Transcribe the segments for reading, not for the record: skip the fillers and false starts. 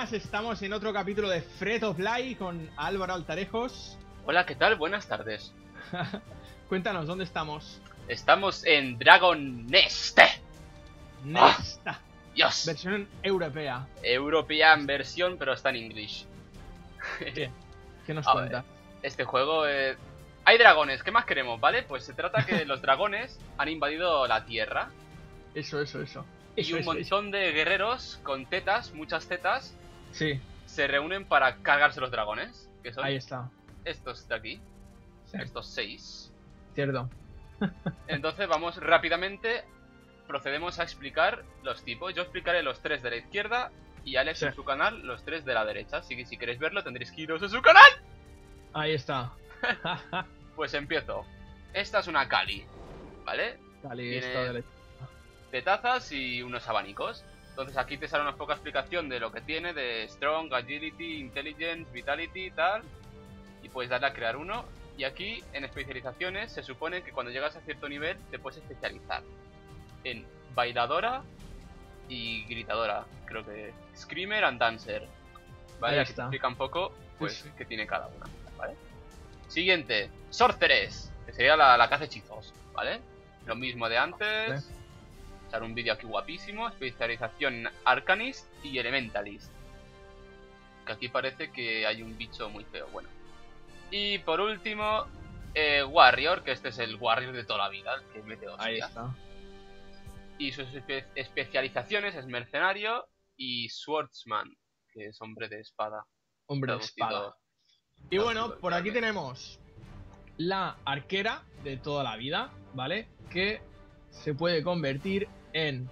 buenas, estamos en otro capítulo de Fretoplai con Álvaro Altarejos. Hola, ¿qué tal? Buenas tardes. Cuéntanos, ¿dónde estamos? Estamos en Dragon Nest. Nesta. Oh, Dios. Versión europea. European versión, pero está en inglés. ¿Qué nos cuenta? Este juego... Hay dragones, ¿qué más queremos, vale? Pues se trata que los dragones han invadido la tierra. Y un montón de guerreros con tetas, muchas tetas. Sí. Se reúnen para cargarse los dragones. Que son... Ahí está. Estos de aquí. Sí. Estos 6. Cierto. Entonces vamos rápidamente. Procedemos a explicar los tipos. Yo explicaré los 3 de la izquierda. Y Alex en su canal, los 3 de la derecha. Así que si queréis verlo tendréis que iros a su canal. Ahí está. Pues empiezo. Esta es una Kali, ¿vale? Kali tiene tetazas y unos abanicos. Entonces aquí te sale una poca explicación de lo que tiene, de Strong, Agility, Intelligence, Vitality y tal. Y puedes darle a crear uno. Y aquí en especializaciones se supone que cuando llegas a cierto nivel te puedes especializar en bailadora y gritadora. Creo que Screamer and Dancer, ¿vale? Aquí te explica un poco pues qué tiene cada una, ¿vale? Siguiente, Sorceress, que sería la caza hechizos, ¿vale? Lo mismo de antes. Echar un vídeo aquí guapísimo. Especialización Arcanist y Elementalist. Que aquí parece que hay un bicho muy feo, bueno. Y por último, Warrior, que este es el Warrior de toda la vida, el que mete hostias. Ahí está. Y sus especializaciones es Mercenario y Swordsman, que es hombre de espada. Hombre de espada. Y bueno, por aquí tenemos la arquera de toda la vida, ¿vale? Que se puede convertir en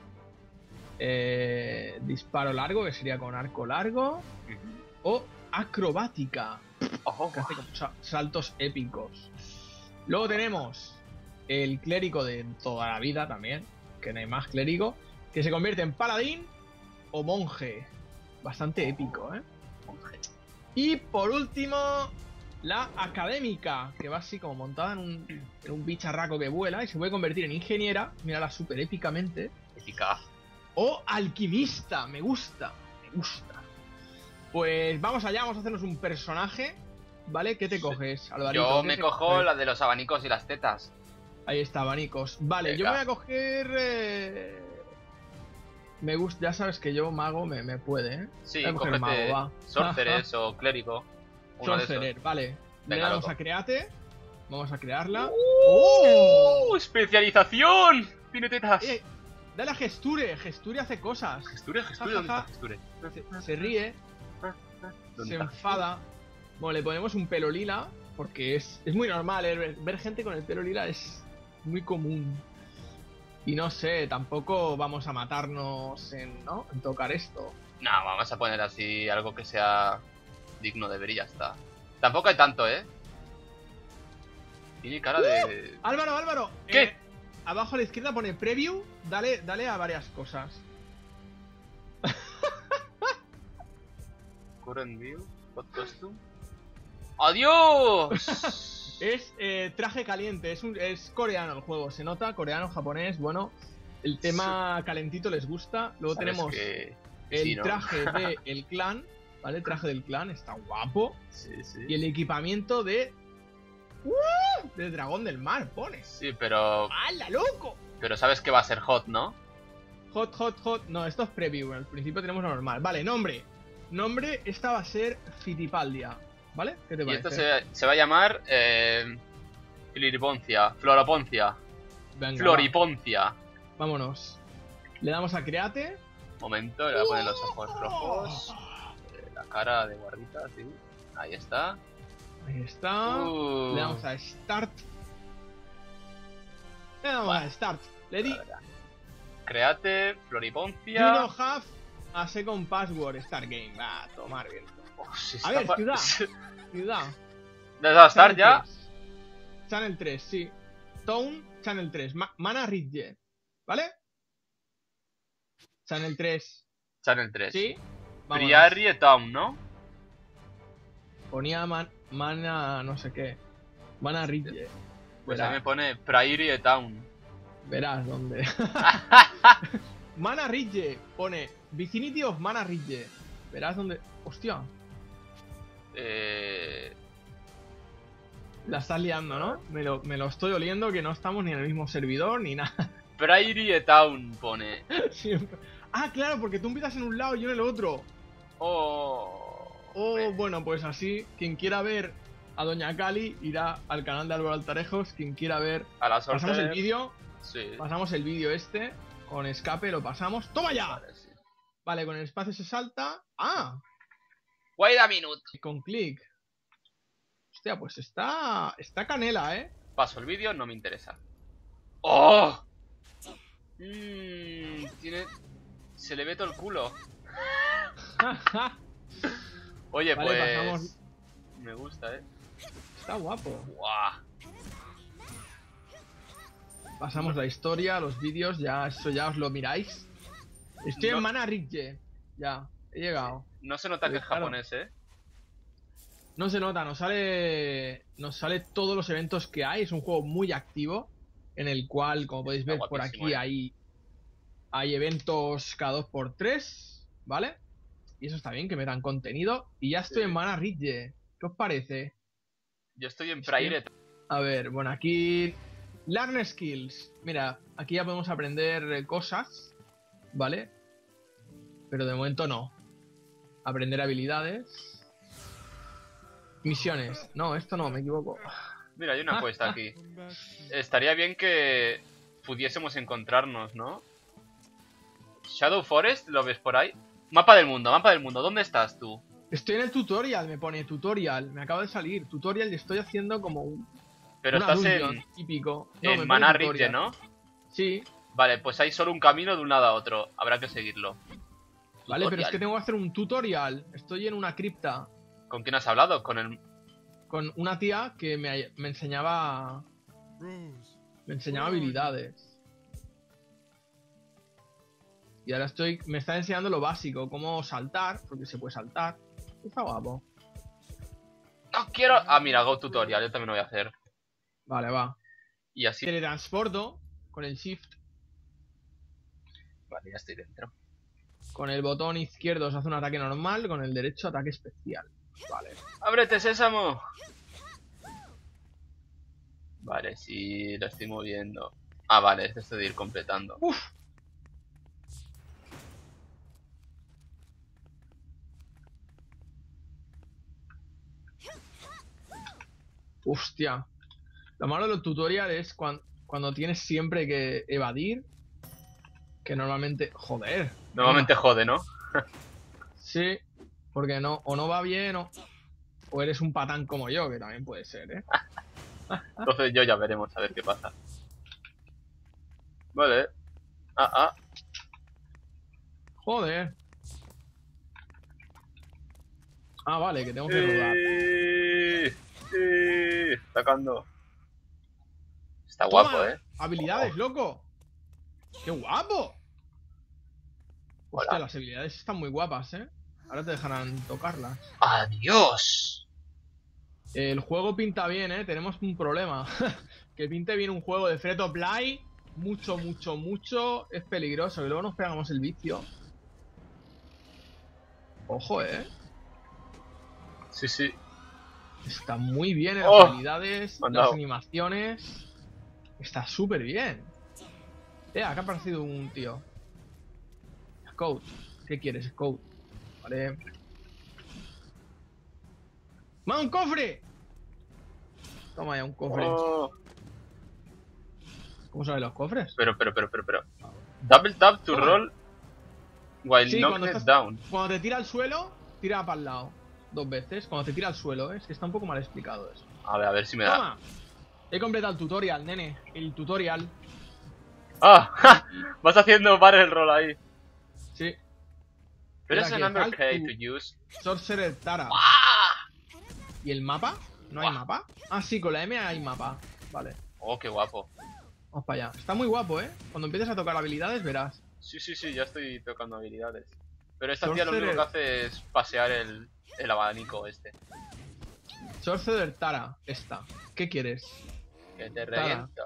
disparo largo, que sería con arco largo, o acrobática, que hace como saltos épicos. Luego tenemos el clérigo de toda la vida también, que no hay más clérigo, que se convierte en paladín o monje. Bastante épico, ¿eh? Monje. Y por último, la académica, que va así como montada en un bicharraco que vuela y se puede convertir en ingeniera. Mírala súper épicamente. Épica. O alquimista, me gusta, me gusta. Pues vamos allá, vamos a hacernos un personaje, ¿vale? ¿Qué te coges, Alvarito? Yo me cojo la de los abanicos y las tetas. Ahí está, abanicos. Vale, yo me voy a coger... Me gusta, ya sabes que yo, mago, me puede, ¿eh? Sí, cógete mago, va. Sorceress o clérigo. Sorcerer, vale. Venga, le damos a create. Vamos a crearla. ¡Oh! ¡Especialización! ¡Tiene tetas! Dale a gesture. Gesture hace cosas. Gesture. Se ríe. Se enfada. Bueno, le ponemos un pelo lila. Porque es muy normal, ¿eh? Ver gente con el pelo lila es muy común. Y no sé, tampoco vamos a matarnos en, ¿no? En tocar esto. No, vamos a poner así algo que sea digno de ver y ya está. Tampoco hay tanto, ¿eh? Tiene cara de... Álvaro. ¿Qué? Abajo a la izquierda pone preview. Dale a varias cosas. Current view, hot costume. ¡Adiós! Es traje caliente, es coreano el juego, se nota, coreano, japonés, bueno, el tema calentito les gusta. Luego tenemos el traje del clan, ¿vale? El traje del clan está guapo. Sí, sí. Y el equipamiento de... ¡Uh! Del dragón del mar, pones. Sí, pero... ¡Hala, loco! Pero sabes que va a ser hot, ¿no? Hot. No, esto es preview, al principio tenemos lo normal. Vale, nombre, esta va a ser Fittipaldia. ¿Vale? ¿Qué te parece? Y esto se va a llamar Floriponcia. Vámonos. Le damos a create. Momento, le voy a poner los ojos rojos. La cara de guardita, sí. Ahí está. Le damos a start. Le di. Create, Floriponcia. You don't have a second password, start game. Va a tomar bien. A ver, ciudad. ¿Le has dado a Star ya? Channel 3, sí. Town, Channel 3. Mana Ridge. ¿Vale? Channel 3. Channel 3. Sí. Prairie Town, ¿no? Ponía Mana no sé qué. Mana Ridge. Pues ahí me pone Prairie Town. Verás dónde. Mana Ridge. Pone Vicinity of Mana Ridge. Verás dónde... ¡Hostia! La estás liando, ¿no? Me lo estoy oliendo que no estamos ni en el mismo servidor ni nada. Prairie Town pone. Siempre. Ah, claro, porque tú empiezas en un lado y yo en el otro. Bueno, pues así, quien quiera ver a Doña Kali irá al canal de Álvaro Altarejos. Quien quiera ver... A la Sorceress. Pasamos el vídeo. Sí. Pasamos el vídeo este. Con escape lo pasamos. ¡Toma ya! Vale, sí. Vale, con el espacio se salta. ¡Ah! Wait a minute. Con clic. Hostia, pues está... Está canela, ¿eh? Paso el vídeo, no me interesa. ¡Oh! Tiene... Se le ve todo el culo. Oye, vale, pues... Pasamos... Me gusta, ¿eh? Está guapo. ¡Guau! Pasamos la historia, los vídeos, ya eso ya os lo miráis. Estoy en Mana Ridge. Ya, he llegado. No se nota que es japonés, ¿eh? No se nota, nos sale todos los eventos que hay. Es un juego muy activo, en el cual, como podéis ver por aquí, hay eventos cada 2×3, ¿vale? Y eso está bien, que me dan contenido. Y ya estoy en Mana Ridge. ¿Qué os parece? Yo estoy en Prairie. A ver, bueno, aquí... Learn Skills. Mira, aquí ya podemos aprender cosas, ¿vale? Pero de momento no. Aprender habilidades. Misiones. No, esto no, me equivoco. Mira, hay una apuesta aquí. Estaría bien que pudiésemos encontrarnos, ¿no? Shadow Forest, ¿lo ves por ahí? Mapa del mundo, mapa del mundo. ¿Dónde estás tú? Estoy en el tutorial, me pone tutorial. Me acaba de salir tutorial y estoy haciendo como un... Pero estás en... Típico. No, en Mana Ridge, ¿no? Sí. Vale, pues hay solo un camino de un lado a otro. Habrá que seguirlo. Vale, tutorial. Pero es que tengo que hacer un tutorial. Estoy en una cripta. ¿Con quién has hablado? Con una tía que me enseñaba... Me enseñaba habilidades. Y ahora estoy... Me está enseñando lo básico. Cómo saltar, porque se puede saltar. Está guapo. No quiero... Ah, mira, Go Tutorial. Yo también lo voy a hacer. Vale, va. Y así... Teletransporto con el Shift. Vale, ya estoy dentro. Con el botón izquierdo se hace un ataque normal, con el derecho ataque especial. Vale. ¡Ábrete, sésamo! Vale, sí, lo estoy moviendo. Ah, vale, es esto de ir completando. ¡Uf! ¡Hostia! Lo malo de los tutoriales es cuando tienes siempre que evadir, que normalmente... Joder. Normalmente jode, ¿no? Sí, porque no o no va bien o eres un patán como yo, que también puede ser, ¿eh? Entonces yo ya veremos a ver qué pasa. Vale. Ah, ah. Joder. Ah, vale, que tengo que rodar. Sí, sacando. Está guapo, toma, ¿eh? Habilidades, loco. ¡Qué guapo! Hostia, las habilidades están muy guapas, ¿eh? Ahora te dejarán tocarlas. ¡Adiós! El juego pinta bien, ¿eh? Tenemos un problema. Que pinte bien un juego de Fretoplai. Mucho, mucho, mucho. Es peligroso. Que luego nos pegamos el vicio. Ojo, ¿eh? Sí, sí. Está muy bien, las habilidades, las animaciones... Está súper bien. Acá ha aparecido un tío. Scout. ¿Qué quieres, Scout? Vale. ¡Más un cofre! Toma ya, un cofre. ¿Cómo sabes los cofres? Pero. Double tap to roll while knocked down. Cuando te tira al suelo, tira para el lado. 2 veces. Cuando te tira al suelo, ¿eh? Es que está un poco mal explicado eso. A ver si me da. Toma. He completado el tutorial, nene. El tutorial. ¡Ah! ¡Ja! Vas haciendo barrel roll ahí. Sí. Pero es un number K to use. Sorcerer Tara. ¡Wow! ¿Y el mapa? ¿No hay mapa? Ah, sí, con la M hay mapa. Vale. Oh, qué guapo. Vamos para allá. Está muy guapo, ¿eh? Cuando empieces a tocar habilidades, verás. Sí, ya estoy tocando habilidades. Pero esta tía lo único que hace es pasear el abanico este. Sorcerer Tara, esta. ¿Qué quieres? Que te reviento,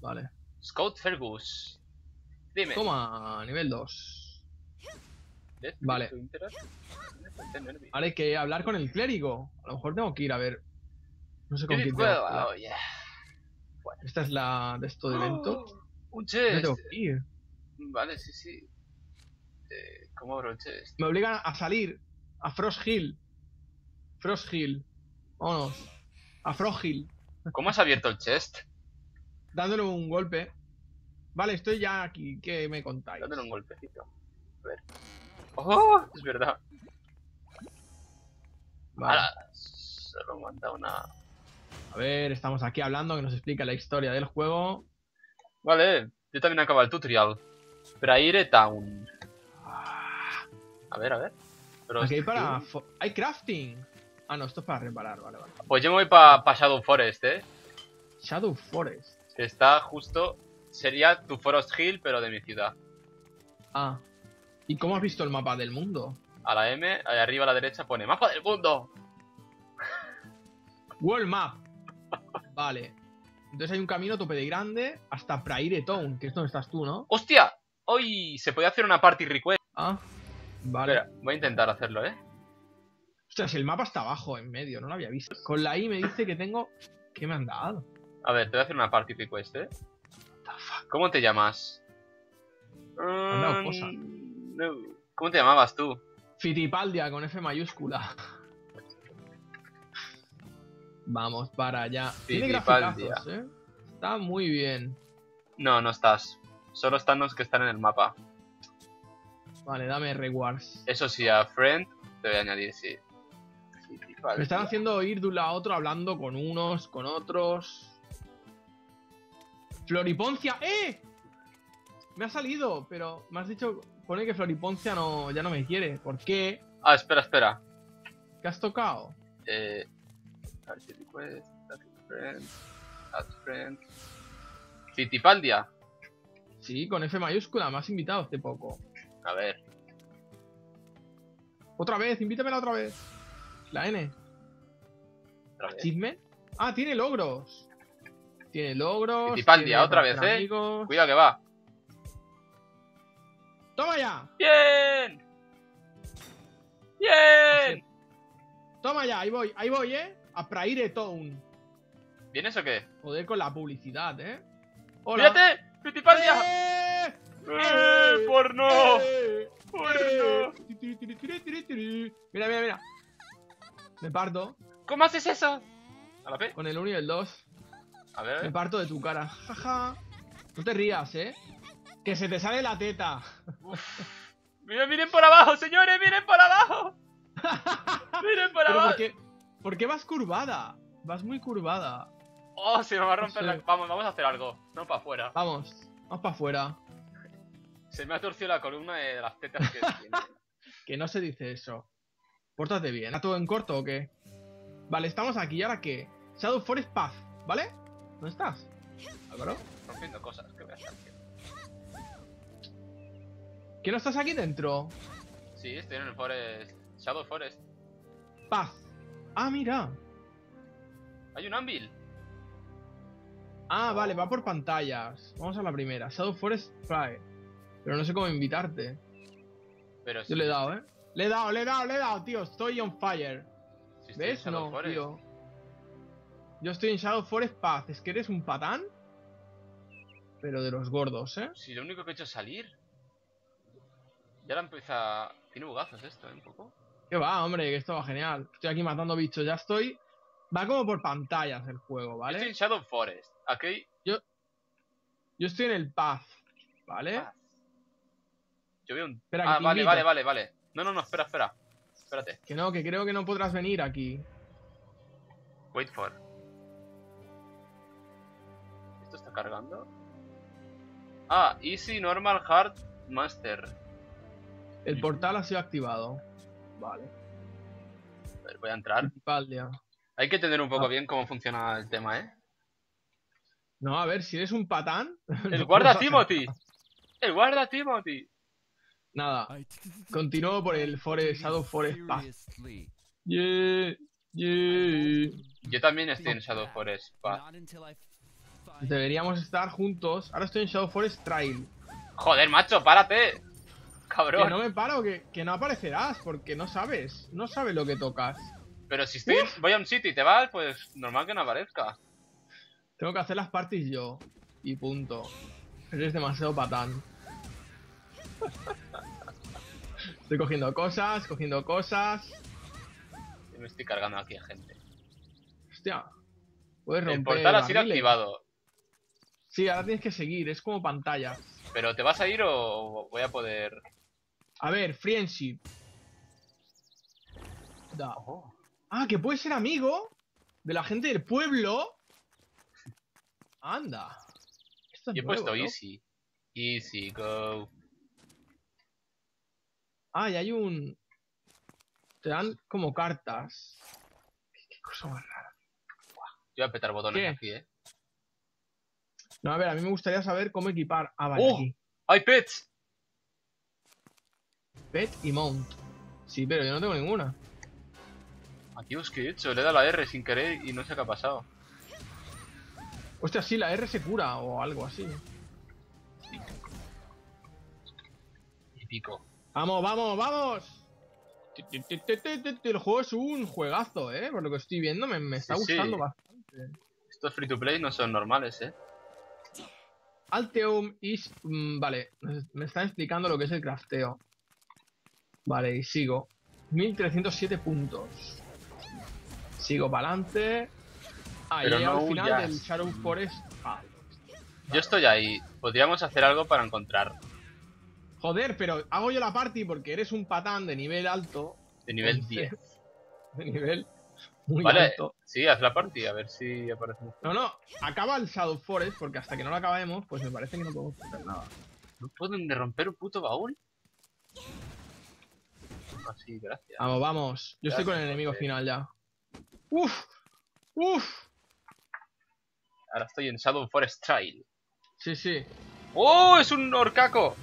Vale. Scout Fergus. Dime. Toma, nivel 2. Vale. Ahora hay que hablar con el clérigo. A lo mejor tengo que ir a ver. No sé con quién puedo. Esta es la de esto de evento. Un chest. Tengo que ir. Vale, sí, sí. ¿Cómo abro el chest? Me obligan a salir. A Frost Hill. Frost Hill. Vámonos. A Frost Hill. ¿Cómo has abierto el chest? Dándole un golpe. Vale, estoy ya aquí. ¿Qué me contáis? Dándole un golpecito. A ver. ¡Oh! Es verdad. Vale. Ahora, solo manda una... A ver, estamos aquí hablando, que nos explica la historia del juego. Vale, yo también acabo el tutorial. Prairie Town. A ver, a ver. Pero aquí hay para... Hay crafting. Ah, no, esto es para reparar, vale, vale. Pues yo me voy para Shadow Forest, ¿eh? Shadow Forest. Que está justo... Sería tu Forest Hill, pero de mi ciudad. Ah. ¿Y cómo has visto el mapa del mundo? A la M, allá arriba a la derecha pone ¡Mapa del mundo! World Map. Vale. Entonces hay un camino tope de grande hasta Prairie Town, que es donde estás tú, ¿no? ¡Hostia! ¡Hoy! Se puede hacer una party request. Ah, vale. Espera, voy a intentar hacerlo, ¿eh? Ostras, el mapa está abajo, en medio, no lo había visto. Con la I me dice que tengo... ¿Qué me han dado? A ver, te voy a hacer una party request, ¿eh? ¿Cómo te llamas? Me han dado cosas. ¿Cómo te llamabas tú? Fittipaldia con F mayúscula. Vamos para allá. Fittipaldia. ¿Eh? Está muy bien. No, no estás. Solo están los que están en el mapa. Vale, dame rewards. Eso sí, a friend te voy a añadir, sí. Me están haciendo ir de un lado a otro hablando con unos, con otros. Floriponcia, ¡eh! Me ha salido, pero me has dicho... Pone que Floriponcia no, ya no me quiere. ¿Por qué? Ah, espera, espera. ¿Qué has tocado? Party request, add friend... Fittipaldia. Sí, con F mayúscula, me has invitado hace poco. A ver. Otra vez, invítamela otra vez. La N. ¿Otra vez? ¿Chisme? Ah, tiene logros. Tiene logros. Fittipaldia, otra vez, amigos. Eh. Cuidado que va. ¡Toma ya! ¡Bien! ¡Bien! Toma ya, ahí voy, ¿eh? A Prairie Town. ¿Vienes o qué? Joder con la publicidad, ¿eh? ¡Hola! ¡Mírate! ¡Fittipaldia! ¡Porno! ¡Porno! Mira, mira, mira. Me parto. ¿Cómo haces eso? ¿A la P? Con el 1 y el 2. A ver. Me parto de tu cara. Jaja. No te rías, ¿eh? ¡Que se te sale la teta! Uf. ¡Miren, miren por abajo, señores! ¡Miren por abajo! ¡Miren por abajo! ¿Por qué vas curvada? Vas muy curvada. ¡Oh, se me va a romper la... Vamos, vamos a hacer algo. No, para afuera. Vamos, vamos para afuera. Se me ha torcido la columna de las tetas que tiene. Que no se dice eso. Pórtate bien. ¿Está todo en corto o qué? Vale, estamos aquí. ¿Y ahora qué? Shadow Forest Path, ¿vale? ¿Dónde estás? Álvaro. Rompiendo cosas. ¿Qué voy a hacer? ¿Que no estás aquí dentro? Sí, estoy en el Forest. Shadow Forest. Paz. Ah, mira. Hay un anvil. Ah, vale, va por pantallas. Vamos a la primera. Shadow Forest Pride. Pero no sé cómo invitarte. Pero sí. Yo le he dado, ¿eh? Le he dado, tío. Estoy on fire. Si ¿ves? No, Forest. Tío. Yo estoy en Shadow Forest Paz. Es que eres un patán. Pero de los gordos, ¿eh? Si lo único que he hecho es salir. Ya la empieza... Tiene bugazos esto, ¿eh? Un poco. Que va, hombre, que esto va genial. Estoy aquí matando bichos, ya estoy... Va como por pantallas el juego, ¿vale? Yo estoy en Shadow Forest, aquí... Yo estoy en el Path, ¿vale? Path. Yo veo un... Espera, ah, vale, vale, vale, vale. No, no, no, espera, espera. Espérate. Que no, que creo que no podrás venir aquí. Wait for... ¿Esto está cargando? Ah, Easy, Normal, Hard, Master... El portal ha sido activado. Vale. A ver, voy a entrar. Hay que entender un poco bien cómo funciona el tema, ¿eh? No, a ver, si eres un patán... ¡El guarda Timothy! ¡El guarda Timothy! Nada. Continúo por el Forest, Shadow Forest Path. Yeah, yeah. Yo también estoy en Shadow Forest Path. Deberíamos estar juntos. Ahora estoy en Shadow Forest Trail. ¡Joder, macho! ¡Párate! cabrón. Que no me paro, que no aparecerás, porque no sabes. No sabes lo que tocas. Pero si estoy, voy a un sitio y te vas, pues normal que no aparezca. Tengo que hacer las parties yo. Y punto. Eres demasiado patán. Estoy cogiendo cosas, Y me estoy cargando aquí a gente. Hostia. Puedes romper. El portal ha sido activado. Sí, ahora tienes que seguir, es como pantalla. ¿Pero te vas a ir o voy a poder...? A ver, friendship. Da. Oh. Ah, que puedes ser amigo de la gente del pueblo. Anda. Esto es Yo he puesto easy. Easy, go. Ah, y hay un... Te dan como cartas. Qué cosa más rara. Yo voy a petar botones aquí, eh. No, a ver, a mí me gustaría saber cómo equipar. Ah, vale, aquí. ¡Hay pets! Pet y mount. Sí, pero yo no tengo ninguna. Dios, ¿qué he hecho? Le he dado la R sin querer y no sé qué ha pasado. Hostia, sí, la R se cura o algo así. Sí. Y pico. ¡Vamos, vamos, vamos! El juego es un juegazo, ¿eh? Por lo que estoy viendo, me está gustando bastante. Estos free to play no son normales, ¿eh? Alteum is... vale, me están explicando lo que es el crafteo. Vale, y sigo. 1307 puntos. Sigo para adelante. Ahí llega al final del Shadow Forest. Vale. Yo estoy ahí. Podríamos hacer algo para encontrar. Joder, pero hago yo la party porque eres un patán de nivel alto. De nivel 10. De nivel muy alto. Sí, haz la party, a ver si aparece. No, no, acaba el Shadow Forest porque hasta que no lo acabemos, pues me parece que no podemos hacer nada. ¿No puedo ni romper un puto baúl? Así, gracias. Vamos, vamos. Yo estoy con el enemigo final ya. ¡Uf! ¡Uf! Ahora estoy en Shadow Forest Trail. Sí, sí. ¡Oh! ¡Es un horcaco!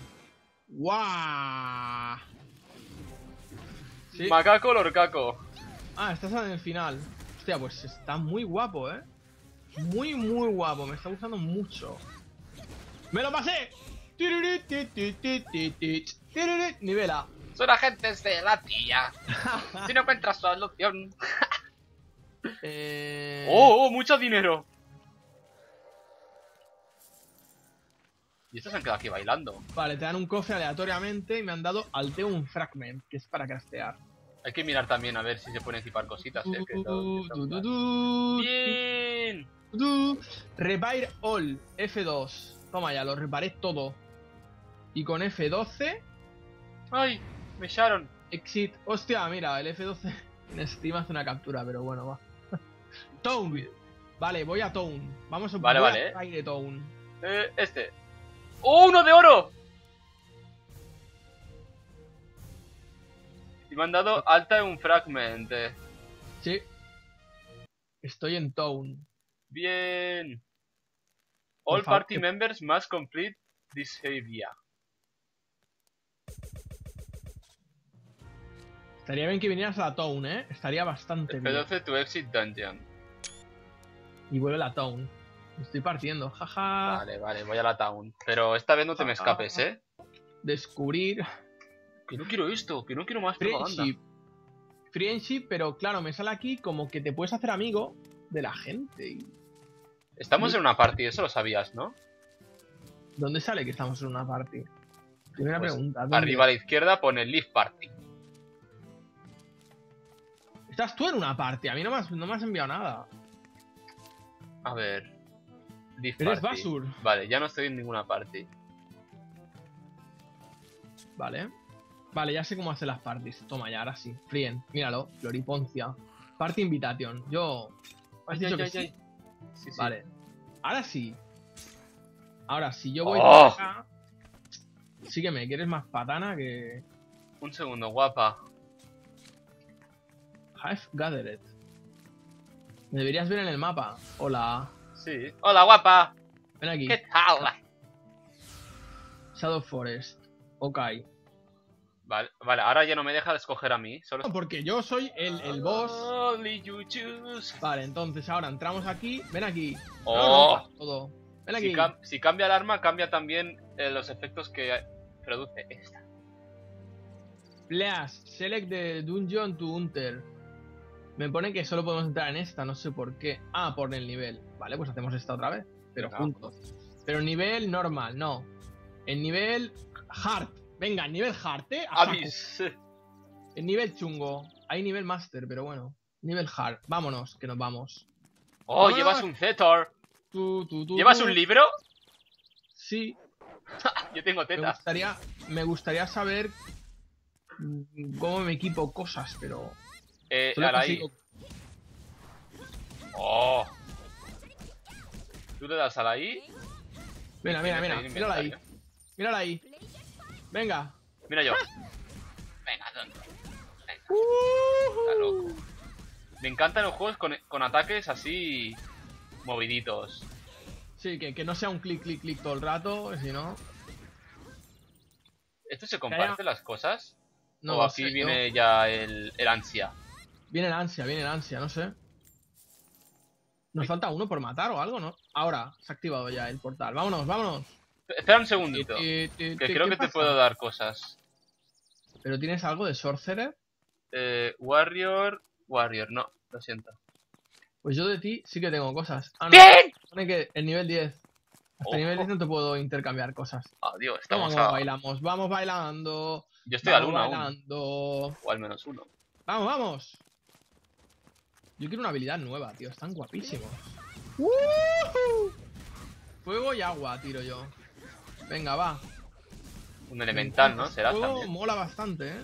¡Guau! ¿Sí? Macaco el horcaco. Ah, estás en el final. Hostia, pues está muy guapo, ¿eh? Muy, muy guapo. Me está gustando mucho. ¡Me lo pasé! Nivela. Son agentes de la tía. Si no encuentras solución. ¡Oh, mucho dinero! Y estos se han quedado aquí bailando. Vale, te dan un cofre aleatoriamente y me han dado Alteum Fragment, que es para craftear. Hay que mirar también a ver si se pueden equipar cositas. ¡Bien! Repair all, F2. Toma ya, lo reparé todo. Y con F12... ¡Ay! Me echaron. Exit. Hostia, mira, el F12 en Steam hace una captura, pero bueno, va. Town. Vale, voy a Town. Vamos a buscar aire Town. Este. ¡Oh, uno de oro! Y me han dado Alteum Fragment. Sí. Estoy en Town. Bien. All party members must complete this area. Estaría bien que vinieras a la Town, ¿eh? Estaría bastante bien. F12 to exit dungeon. Y vuelve a la Town. Me estoy partiendo, jaja. Vale, vale, voy a la Town. Pero esta vez no te me escapes, ¿eh? Descubrir... Que no quiero esto, que no quiero más propaganda. Friendship, pero claro, me sale aquí como que te puedes hacer amigo de la gente. Estamos en una party, eso lo sabías, ¿no? ¿Dónde sale que estamos en una party? Primera pregunta. ¿Dónde? Arriba a la izquierda pone Leave Party. Estás tú en una party, a mí no me has enviado nada. A ver... Leave Party. Eres Basur. Vale, ya no estoy en ninguna party. Vale. Vale, ya sé cómo hacer las parties. Toma ya, ahora sí. Frien, míralo. Floriponcia. Party invitation. Yo... ¿Has dicho que sí? Sí, sí. Vale. Ahora sí. Ahora sí, yo voy para acá. Sígueme, que eres más patana que... Un segundo, guapa. Have gathered. Me deberías ver en el mapa. Hola. Sí. Hola, guapa. Ven aquí. ¿Qué tal? Shadow Forest. Ok. Vale, vale, ahora ya no me deja escoger a mí. Solo... Porque yo soy el boss. Vale, entonces ahora entramos aquí. Ven aquí. Oh. Todo. Ven aquí. Si cambia el arma, cambia también los efectos que produce esta. Flash, select the dungeon to enter. Me pone que solo podemos entrar en esta, no sé por qué. Ah, por el nivel. Vale, pues hacemos esta otra vez, pero no, juntos. Pero nivel normal, no. El nivel hard. Venga, el nivel hard, Avis. El nivel chungo. Hay nivel master, pero bueno. Nivel hard. Vámonos, que nos vamos. Oh, ¡vámonos! Llevas un Zetor. ¿Llevas un libro? Sí. Yo tengo tetas. Me gustaría saber cómo me equipo cosas, pero... dale ahí. ¡Oh! Tú le das a la ahí. Mira, mira, mira. Mírala ahí. Mírala ahí. Venga. Mira yo. Venga, ¿dónde? Venga. Está loco. Me encantan los juegos con ataques así... moviditos. Sí, que no sea un clic, clic, clic todo el rato, si no... ¿Esto se comparte las cosas? No, o aquí viene ya el ansia. Viene el ansia, no sé. Nos falta uno por matar o algo, ¿no? Ahora, se ha activado ya el portal. Vámonos, vámonos. Espera un segundito. Que creo que te puedo dar cosas. ¿Pero tienes algo de Sorcerer? Warrior, no, lo siento. Pues yo de ti sí que tengo cosas. Ah, no. ¡Bien! Pone que el nivel 10. Hasta nivel 10 no te puedo intercambiar cosas. Adiós, estamos bailamos, vamos bailando. Yo estoy al 1 aún. O al menos 1. ¡Vamos, vamos! Yo quiero una habilidad nueva, tío. Están guapísimos. Fuego y agua tiro yo. Venga, va. Un elemental, ¿no? Será fuego también. Mola bastante, ¿eh?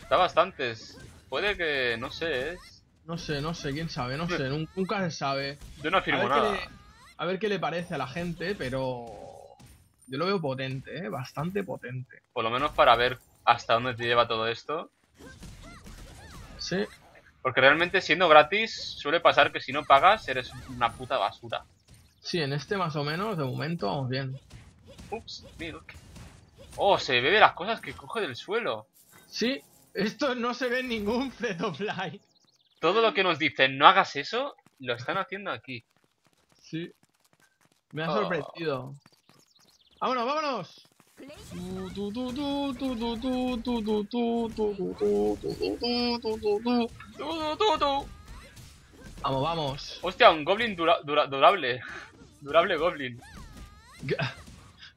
Está bastantes. Puede que... no sé, ¿eh? No sé. ¿Quién sabe? No sé. Nunca se sabe. Yo no afirmo nada. A ver qué le parece a la gente, pero... yo lo veo potente, ¿eh? Bastante potente. Por lo menos para ver hasta dónde te lleva todo esto. Sí. Porque realmente siendo gratis suele pasar que si no pagas eres una puta basura. Sí, en este más o menos, de momento vamos bien. Ups, milk. Oh, se bebe las cosas que coge del suelo. Sí, esto no se ve en ningún Fretoplai. Todo lo que nos dicen, no hagas eso, lo están haciendo aquí. Sí. Me ha sorprendido. ¡Vámonos, vámonos! Vamos, vamos. Hostia, un goblin durable. Durable goblin.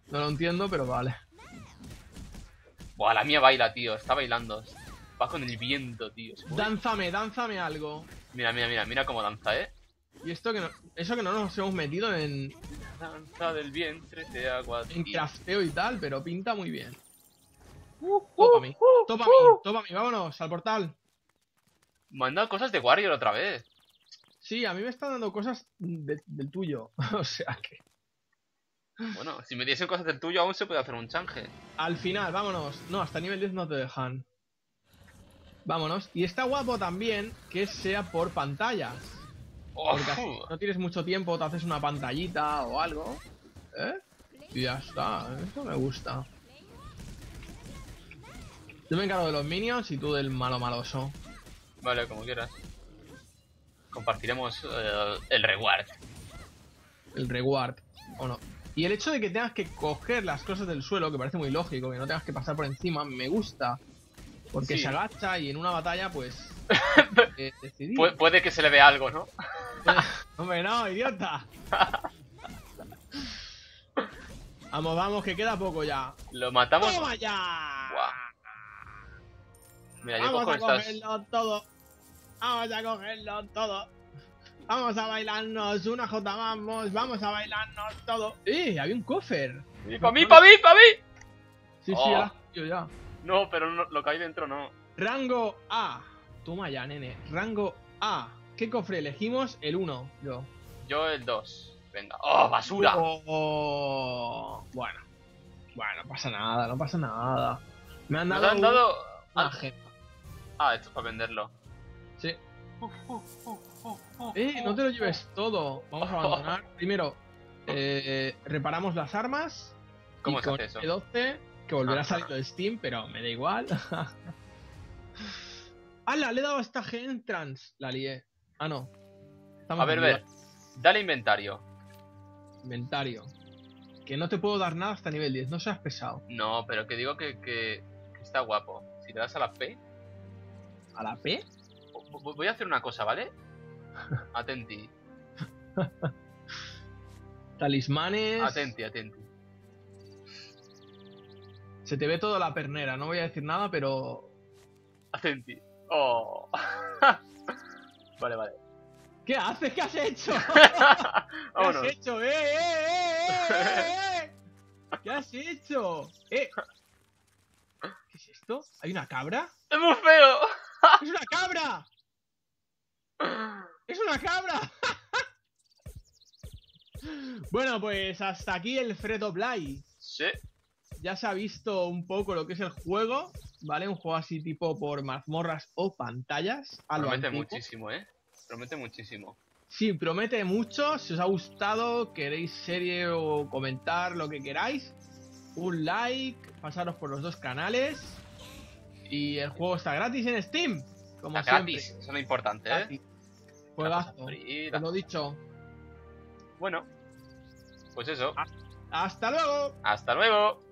No lo entiendo, pero vale. Buah, la mía baila, tío. Está bailando. Va con el viento, tío. Dánzame algo. Mira cómo danza, Y esto que no... eso que no nos hemos metido en... danza del vientre de agua. En crafteo y tal, pero pinta muy bien. Tópame, vámonos al portal. Me han dado cosas de Warrior otra vez. Sí, a mí me están dando cosas del tuyo. O sea que... bueno, si me diesen cosas del tuyo aún se puede hacer un change. Al final, vámonos. No, hasta nivel 10 no te dejan. Vámonos. Y está guapo también que sea por pantallas. Porque así no tienes mucho tiempo, te haces una pantallita o algo, y ya está. Eso me gusta. Yo me encargo de los minions y tú del malo maloso. Vale, como quieras. Compartiremos el reward. El reward, o no. Y el hecho de que tengas que coger las cosas del suelo, que parece muy lógico, que no tengas que pasar por encima, me gusta. Porque sí, se agacha y en una batalla, pues... puede que se le vea algo, ¿no? Hombre, no, idiota. Vamos, vamos, que queda poco ya. Lo matamos. ¡Toma ya! Wow. Mira, vamos a cogerlo todo. Vamos a cogerlo todo. Vamos a bailarnos una jota, vamos. Vamos a bailarnos todo. Había un cofre. ¡Para mí! Sí, ya. No, pero no, lo que hay dentro no. Rango A. Toma ya, nene. Rango A. ¿Qué cofre elegimos? El 1. Yo el 2. Venga. ¡Oh, basura! Bueno, no pasa nada. Me han dado una gema. Ah, esto es para venderlo. Sí. No te lo lleves todo. Vamos a abandonar. Primero, reparamos las armas. ¿Cómo se hace eso? E12. Que volverá a salir de Steam, pero me da igual. ¡Hala! Le he dado a esta gen trans. La lié. Ah, no. Estamos a ver. Dale inventario. Inventario. Que no te puedo dar nada hasta nivel 10. No seas pesado. No, pero que digo que está guapo. Si le das a la P... ¿A la P? Voy a hacer una cosa, ¿vale? Atenti. Talismanes... Atenti, atenti. Se te ve toda la pernera. No voy a decir nada, pero... Atenti. Oh. Vale, vale. ¿Qué haces? ¿Qué has hecho? ¿Qué has hecho? ¿Qué has hecho? ¿Qué es esto? ¿Hay una cabra? ¡Es muy feo! ¡Es una cabra! ¡Es una cabra! Bueno, pues hasta aquí el Fretoplai. Sí. Ya se ha visto un poco lo que es el juego, ¿vale? Un juego así tipo por mazmorras o pantallas. Promete muchísimo, ¿eh? Promete muchísimo. Sí, promete mucho. Si os ha gustado, queréis serie o comentar lo que queráis, un like, pasaros por los dos canales. Y el juego está gratis en Steam, como gratis, eso es lo importante, gratis. ¿Eh? Juegazo, os lo he dicho. Bueno, pues eso. Hasta luego. Hasta luego.